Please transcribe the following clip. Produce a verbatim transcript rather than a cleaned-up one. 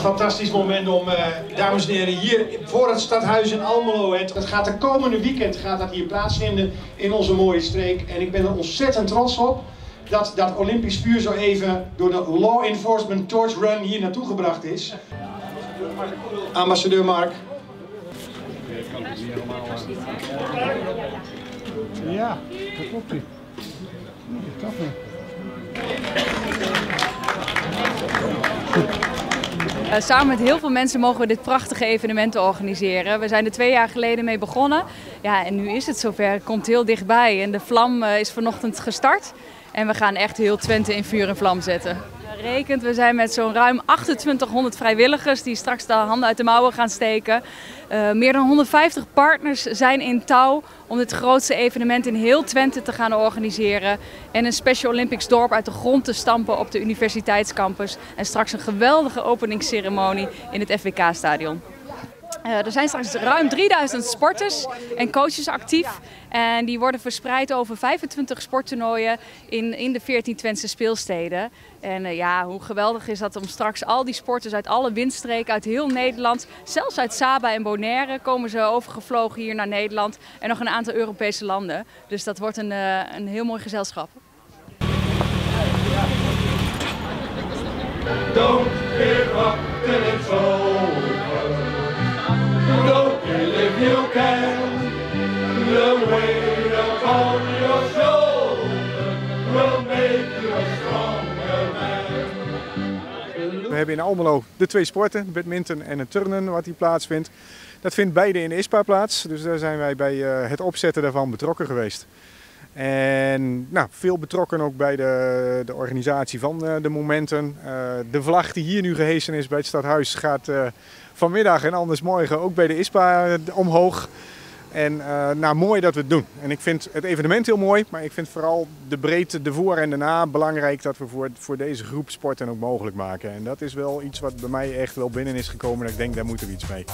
Fantastisch moment om, eh, dames en heren, hier voor het stadhuis in Almelo. Het gaat de komende weekend gaat dat hier plaatsvinden in onze mooie streek. En ik ben er ontzettend trots op dat dat Olympisch vuur zo even door de Law Enforcement Torch Run hier naartoe gebracht is. Ambassadeur Mark. Ja, dat klopt. Dat klopt. Uh, samen met heel veel mensen mogen we dit prachtige evenement organiseren. We zijn er twee jaar geleden mee begonnen. Ja, en nu is het zover. Het komt heel dichtbij. En de vlam uh, is vanochtend gestart. En we gaan echt heel Twente in vuur en vlam zetten. Uh, rekent, we zijn met zo'n ruim achtentwintighonderd vrijwilligers die straks de handen uit de mouwen gaan steken. Uh, meer dan honderdvijftig partners zijn in touw om dit grootste evenement in heel Twente te gaan organiseren. En een Special Olympics dorp uit de grond te stampen op de universiteitscampus. En straks een geweldige openingsceremonie in het F W K-stadion. Uh, er zijn straks ruim drieduizend sporters en coaches actief. En die worden verspreid over vijfentwintig sporttoernooien in, in de veertien Twentse speelsteden. En uh, ja, hoe geweldig is dat om straks al die sporters uit alle windstreken, uit heel Nederland, zelfs uit Saba en Bonaire komen ze overgevlogen hier naar Nederland en nog een aantal Europese landen. Dus dat wordt een, uh, een heel mooi gezelschap. Don't give up till it's over. Don't kill if you can. The weight upon your shoulder will make you a stronger man. We hebben in Almelo de twee sporten, badminton en het turnen, wat hier plaatsvindt. Dat vindt beide in de I S P A plaats, dus daar zijn wij bij het opzetten daarvan betrokken geweest. En nou, veel betrokken ook bij de, de organisatie van de, de momenten. Uh, de vlag die hier nu gehesen is bij het stadhuis gaat uh, vanmiddag en anders morgen ook bij de I S P A omhoog. En uh, nou, mooi dat we het doen. En ik vind het evenement heel mooi, maar ik vind vooral de breedte, de voor en de na, belangrijk dat we voor, voor deze groep sporten ook mogelijk maken. En dat is wel iets wat bij mij echt wel binnen is gekomen en ik denk daar moeten we iets mee.